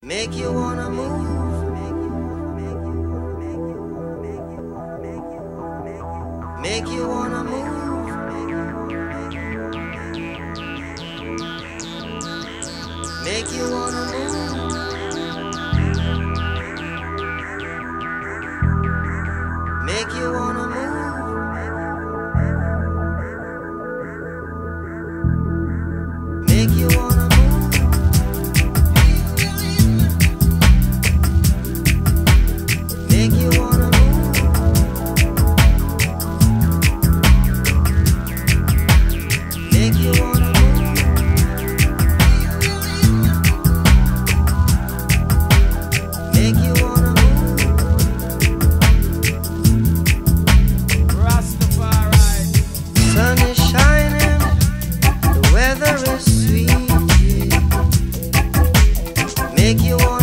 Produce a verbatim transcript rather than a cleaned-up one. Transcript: Make you wanna move, make you wanna make you wanna move, make you wanna move. Make you want